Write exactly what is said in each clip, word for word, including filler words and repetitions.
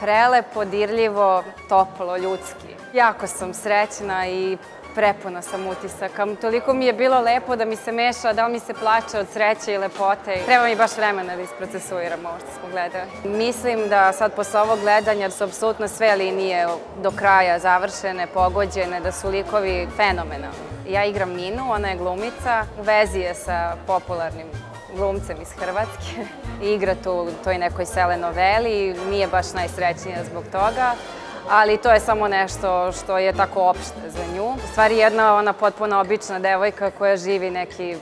Prelepo, dirljivo, toplo, ljudski. Jako sam srećna i prepuna sam utisaka. Toliko mi je bilo lepo da mi se meša, da li mi se plače od sreće i lepote. Treba mi baš vremena da isprocesuiram ovo što smo gledali. Mislim da sad posle ovog gledanja su apsolutno sve linije do kraja završene, pogođene, da su likovi fenomenalni. Ja igram Ninu, ona je glumica, u vezi je sa popularnim glumcem iz Hrvatske. Igra tu u toj nekoj telenoveli, nije baš najsrećnija zbog toga, ali to je samo nešto što je tako opšte za nju. U stvari jedna ona potpuno obična devojka koja živi neki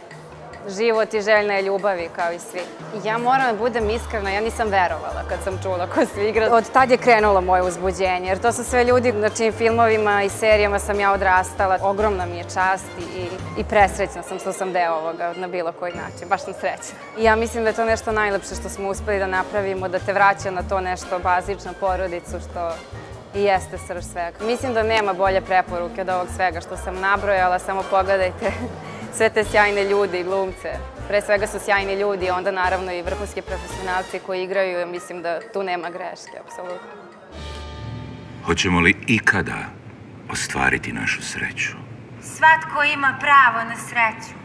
život i željna je ljubavi kao i svi. Ja moram da budem iskrena, ja nisam verovala kad sam čula ko se igra. Od tad je krenulo moje uzbuđenje, jer to su sve ljudi na čijim filmovima i serijama sam ja odrastala. Ogromna mi je čast i presrećna sam što sam deo ovoga na bilo koji način, baš sam srećna. I ja mislim da je to nešto najlepše što smo uspeli da napravimo, da te vraća na to nešto bazično, porodicu, što i jeste srž svega. Mislim da nema bolje preporuke od ovog svega što sam nabrojala, samo pogledajte sve te sjajne ljude i glumce. Pre svega su sjajni ljudi, onda naravno i vrhunski profesionalci koji igraju. Mislim da tu nema greške, apsolutno. Hoćemo li ikada ostvariti našu sreću? Svatko ima pravo na sreću.